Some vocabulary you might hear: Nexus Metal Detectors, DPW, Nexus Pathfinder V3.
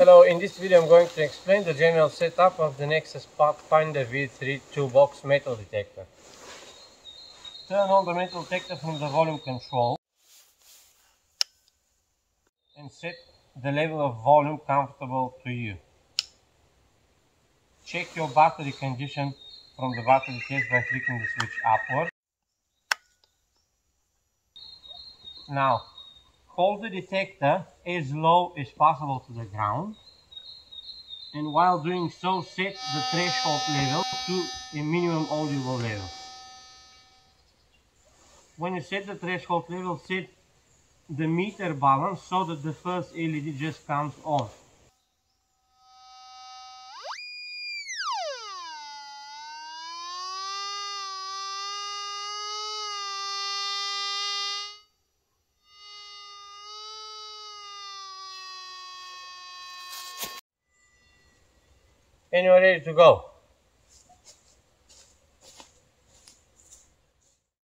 Hello, in this video I'm going to explain the general setup of the Nexus Pathfinder V3 2-box metal detector. Turn on the metal detector from the volume control and set the level of volume comfortable to you. Check your battery condition from the battery test by flicking the switch upward. Now, hold the detector as low as possible to the ground, and while doing so, set the threshold level to a minimum audible level. When you set the threshold level, set the meter balance so that the first LED just comes on. And you are ready to go.